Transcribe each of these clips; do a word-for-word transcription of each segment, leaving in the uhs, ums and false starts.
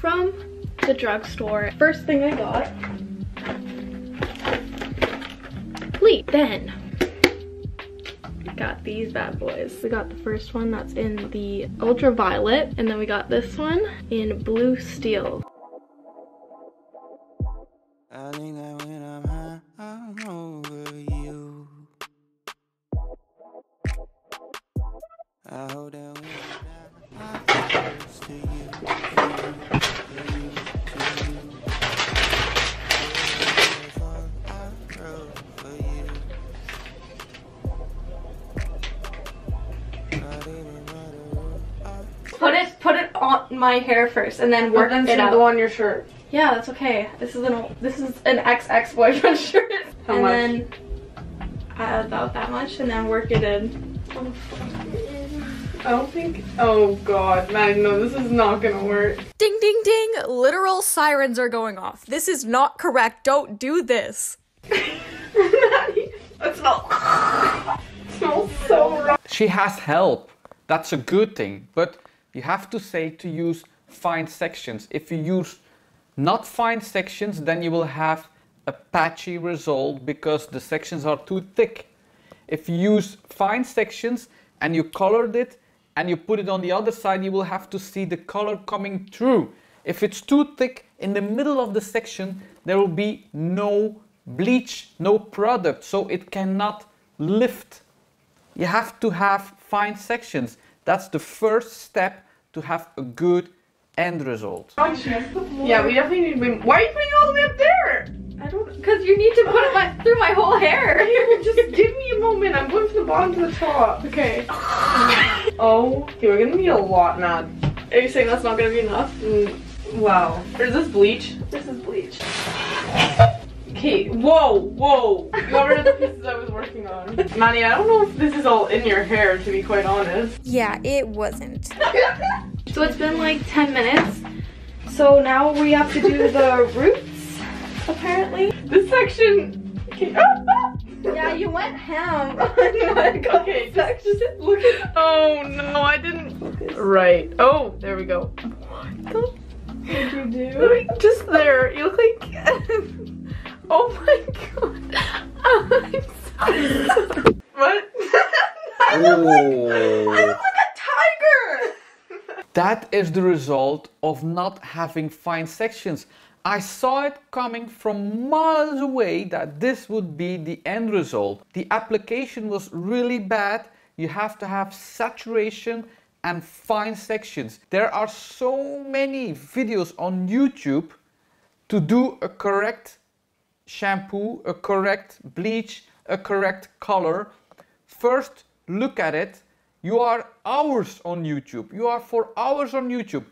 from the drugstore. First thing I got, Lee. Then got these bad boys. We got the first one that's in the ultraviolet, and then we got this one in blue steel. I think that when I'm high, I'm over you. I hold that when I'm high, to you, to you. Put it, put it on my hair first, and then work it out. Then go on your shirt. Yeah, that's okay. This is an this is an ex-ex boyfriend shirt. How and much? And then uh, about that much, and then work it in. Oh, I don't think. Oh God, man, no, this is not gonna work. Ding, ding, ding! Literal sirens are going off. This is not correct. Don't do this. It smells. It smells so wrong. She has help. That's a good thing, but you have to say to use fine sections. If you use not fine sections, then you will have a patchy result because the sections are too thick. If you use fine sections and you colored it and you put it on the other side, you will have to see the color coming through. If it's too thick in the middle of the section, there will be no bleach, no product, so it cannot lift. You have to have fine sections. That's the first step to have a good end result. Yeah, we definitely need to be, why are you putting it all the way up there? I don't, because you need to put it my, through my whole hair. Here, just give me a moment. I'm going from the bottom to the top. Okay. Oh, okay, we're going to need a lot, Matt. Are you saying that's not going to be enough? Mm, wow. Is this bleach? This is bleach. Okay, whoa, whoa. You got rid of the pieces I was working on. Maddie, I don't know if this is all in your hair, to be quite honest. Yeah, it wasn't. So it's been like ten minutes. So now we have to do the roots, apparently. This section... Okay. Yeah, you went ham. Okay, just, just look at... Oh no, I didn't... Focus. Right. Oh, there we go. What the... What did you do? Just there. You look like... Oh my God! I'm so sorry. What? I look like, I look like a tiger! That is the result of not having fine sections. I saw it coming from miles away that this would be the end result. The application was really bad. You have to have saturation and fine sections. There are so many videos on YouTube to do a correct shampoo, a correct bleach, a correct color. First, look at it. You are hours on YouTube. You are for hours on YouTube.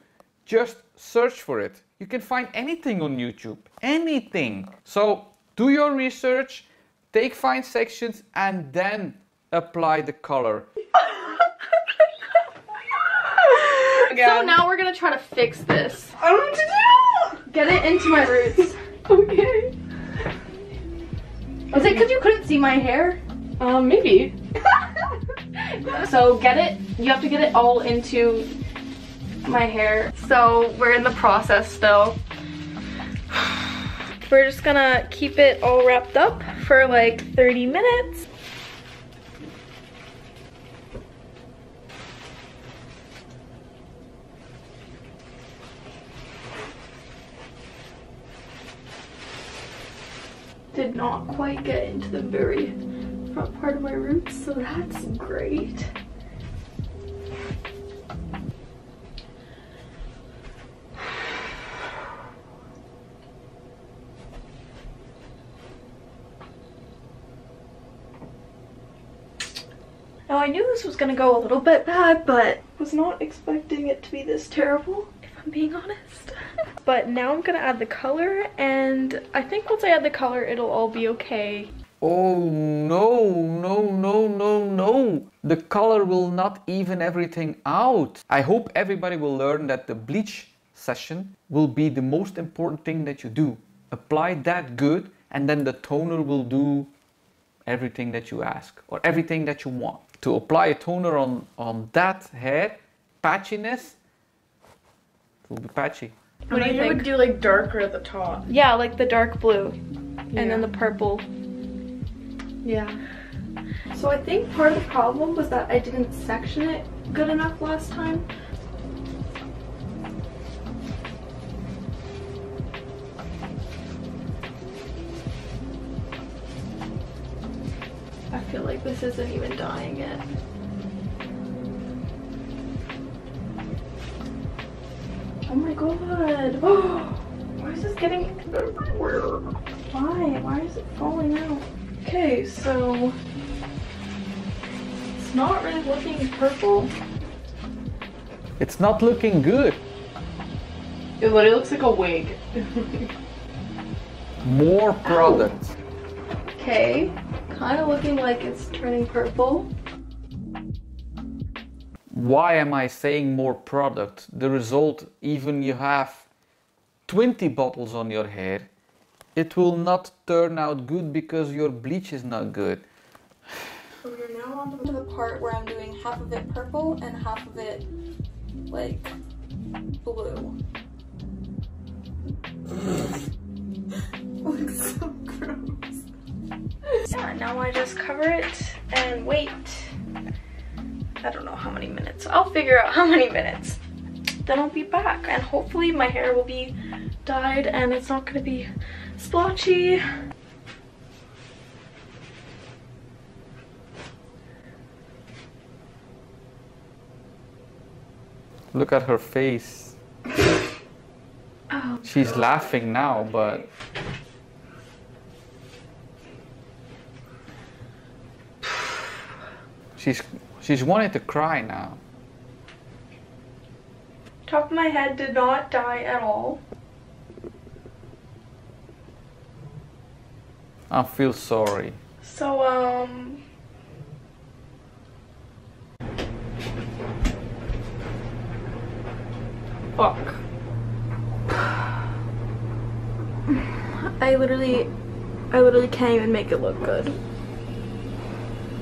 Just search for it. You can find anything on YouTube, anything. So do your research, take fine sections, and then apply the color. So now we're gonna try to fix this. I don't know what to do. Get it into my roots. Okay. Is it because you couldn't see my hair? Um, maybe. So get it, you have to get it all into my hair. So we're in the process still. We're just gonna keep it all wrapped up for like thirty minutes. Did not quite get into the very front part of my roots, so that's great. Now I knew this was gonna go a little bit bad, but was not expecting it to be this terrible, if I'm being honest. But now I'm gonna add the color, and I think once I add the color, it'll all be okay. Oh no, no, no, no, no. The color will not even everything out. I hope everybody will learn that the bleach session will be the most important thing that you do. Apply that good, and then the toner will do everything that you ask, or everything that you want. To apply a toner on, on that hair, patchiness, it will be patchy. What do you think? I would do like darker at the top. Yeah, like the dark blue, yeah. And then the purple. Yeah. So I think part of the problem was that I didn't section it good enough last time. I feel like this isn't even dyeing yet. Oh my god! Oh, why is this getting everywhere? Why? Why is it falling out? Okay, so it's not really looking purple. It's not looking good. It literally looks like a wig. More product. Ow. Okay, kind of looking like it's turning purple. Why am I saying more product? The result, even you have twenty bottles on your hair, it will not turn out good because your bleach is not good. So we're now on to the part where I'm doing half of it purple and half of it like blue. Looks so gross. Yeah, now I just cover it and wait. I don't know how many minutes. I'll figure out how many minutes. Then I'll be back and hopefully my hair will be dyed and it's not gonna be splotchy. Look at her face. Oh, she's God. Laughing now, but... She's... She's wanting to cry now. Top of my head did not dye at all. I feel sorry. So, um... fuck. I literally... I literally can't even make it look good.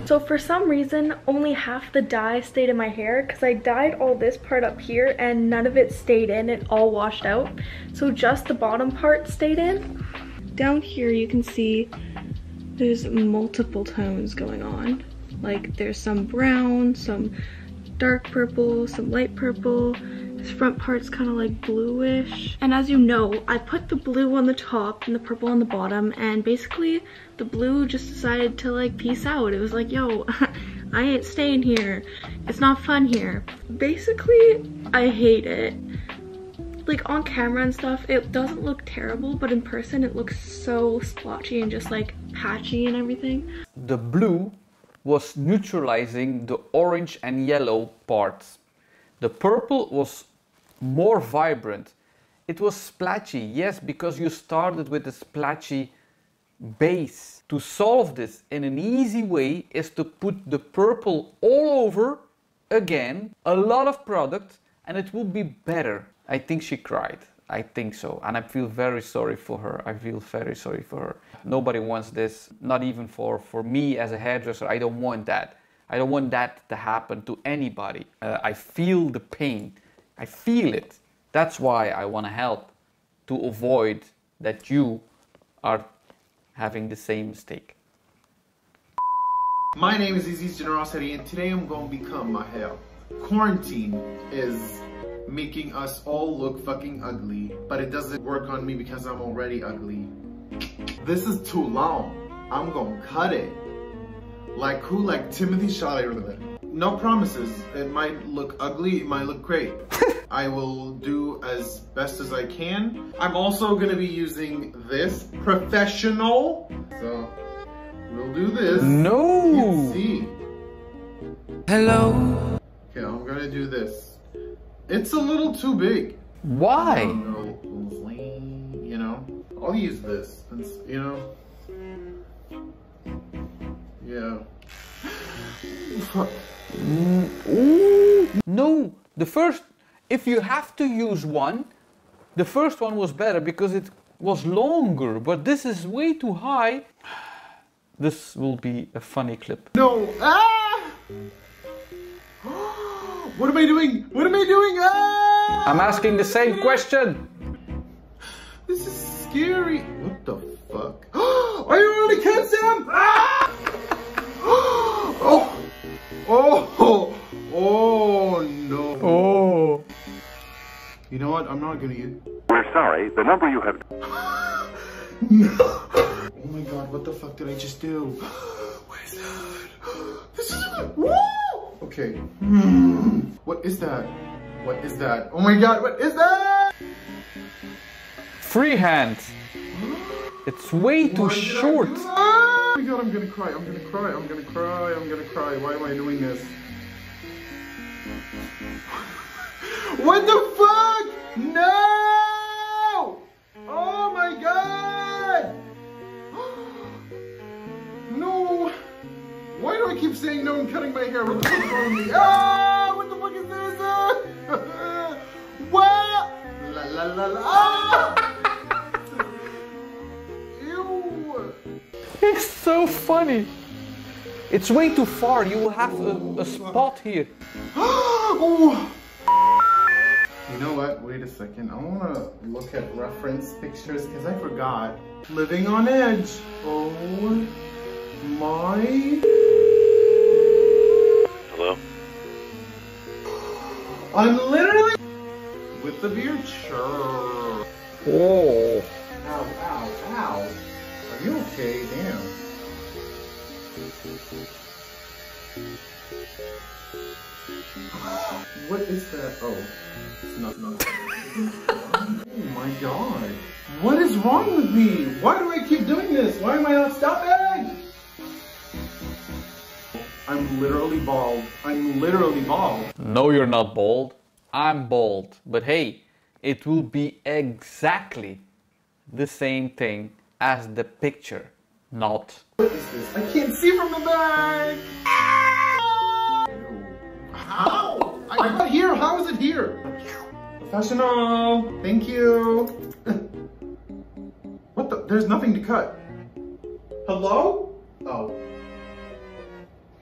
So for some reason, only half the dye stayed in my hair because I dyed all this part up here and none of it stayed in, it all washed out. So just the bottom part stayed in. Down here you can see there's multiple tones going on. Like there's some brown, some dark purple, some light purple. This front part's kind of like bluish. And as you know, I put the blue on the top and the purple on the bottom, and basically the blue just decided to like peace out. It was like, yo, I ain't staying here. It's not fun here. Basically, I hate it. Like on camera and stuff, it doesn't look terrible, but in person it looks so splotchy and just like patchy and everything. The blue was neutralizing the orange and yellow parts. The purple was more vibrant. It was splatchy, yes, because you started with a splatchy base. To solve this in an easy way is to put the purple all over again, a lot of product, and it will be better. I think she cried. I think so, and I feel very sorry for her. I feel very sorry for her. Nobody wants this, not even for, for me as a hairdresser. I don't want that. I don't want that to happen to anybody. Uh, I feel the pain. I feel it. That's why I want to help to avoid that you are having the same mistake. My name is Aziz Generosity, and today I'm going to become my hair. Quarantine is making us all look fucking ugly, but it doesn't work on me because I'm already ugly. This is too long. I'm going to cut it. Like who? Like Timothée Chalamet. No promises. It might look ugly, it might look great. I will do as best as I can. I'm also gonna be using this professional. So we'll do this. No. You can see. Hello. Okay, I'm gonna do this. It's a little too big. Why? I don't know. You know. I'll use this. It's, you know. Yeah. No, the first, if you have to use one, the first one was better because it was longer, but this is way too high. This will be a funny clip. No, ah! What am I doing? What am I doing? Ah! I'm asking the same question. This is scary. What the fuck? Are you really kidding, Sam? Ah! Oh! Oh! Oh no! Oh! You know what? I'm not gonna eat. We're sorry. The number you have. No! Oh my god! What the fuck did I just do? Where's that? This is. Woo! Okay. Mm. What is that? What is that? Oh my god! What is that? Freehand. It's way too short. Oh my god, I'm gonna cry, I'm gonna cry, I'm gonna cry, I'm gonna cry. Why am I doing this? What the fuck? No! Oh my god! No! Why do I keep saying no and cutting my hair? What the fuck is wrong with me? Ah! What the fuck is this? Ah! What? La la la la. Ah! It's so funny. It's way too far. You will have oh, a, a spot here. Oh. You know what? Wait a second. I want to look at reference pictures because I forgot. Living on Edge. Oh my. Hello? I'm literally with the beard. Sure. Oh. Ow, ow, ow. Are you okay? Damn. What is that? Oh, it's not. not. Oh my god. What is wrong with me? Why do I keep doing this? Why am I not stopping? I'm literally bald. I'm literally bald. No, you're not bald. I'm bald. But hey, it will be exactly the same thing as the picture, not. What is this? I can't see from the back! How? I'm not here, how is it here? Professional, thank you. What the, there's nothing to cut. Hello? Oh.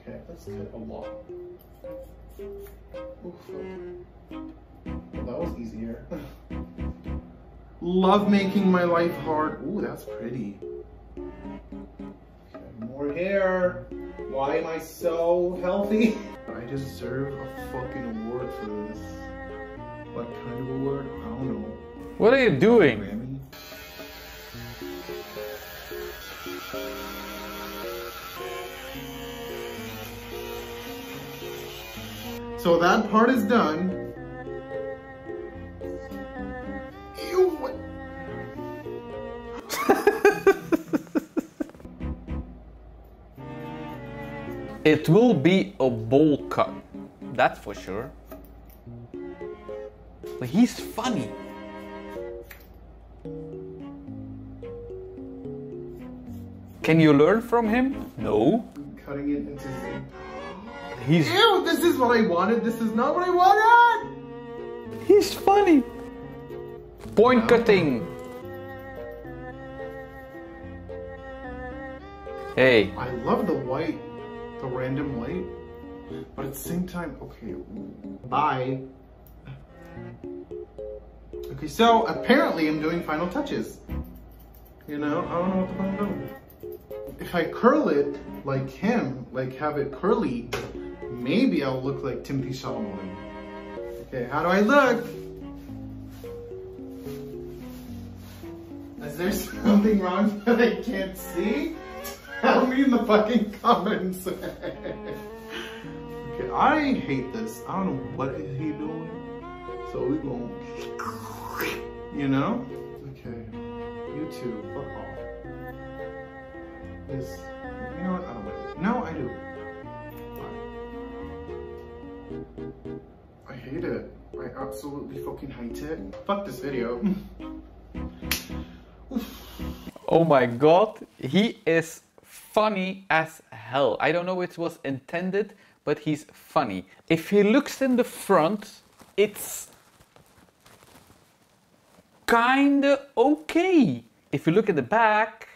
Okay, let's cut a lot. Well, that was easier. Love making my life hard. Ooh, that's pretty. More hair. Why am I so healthy? I deserve a fucking award for this. What kind of award? I don't know. What are you doing? Grammy? So that part is done. It will be a bowl cut, that's for sure. But he's funny. Can you learn from him? No. I'm cutting it into he's. Ew, this is what I wanted. This is not what I wanted. He's funny. Point wow. Cutting. Hey. I love the white. The random light, but at the same time, okay, bye. Okay, so apparently I'm doing final touches. You know, I don't know what the fuck I'm doing. If I curl it like him, like have it curly, maybe I'll look like Timothée Chalamet. Okay, how do I look? Is there something wrong that I can't see? Tell me in the fucking comments. Okay, I hate this. I don't know what is he doing. So we gonna, you know? Okay. YouTube, fuck off. This, you know what? I don't like it. No, I do. Fine. I hate it. I absolutely fucking hate it. Fuck this video. Oh my god, he is funny as hell. I don't know it was intended, but he's funny. If he looks in the front, it's kinda okay. If you look at the back,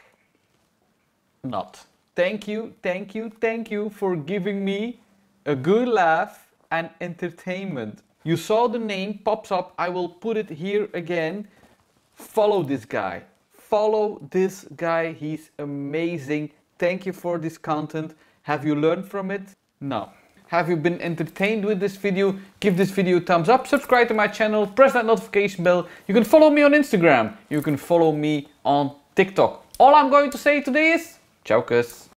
not. Thank you, thank you, thank you for giving me a good laugh and entertainment. You saw the name pops up. I will put it here again. Follow this guy. Follow this guy. He's amazing. Thank you for this content. Have you learned from it? No. Have you been entertained with this video? Give this video a thumbs up, subscribe to my channel, press that notification bell. You can follow me on Instagram. You can follow me on TikTok. All I'm going to say today is, ciao kus.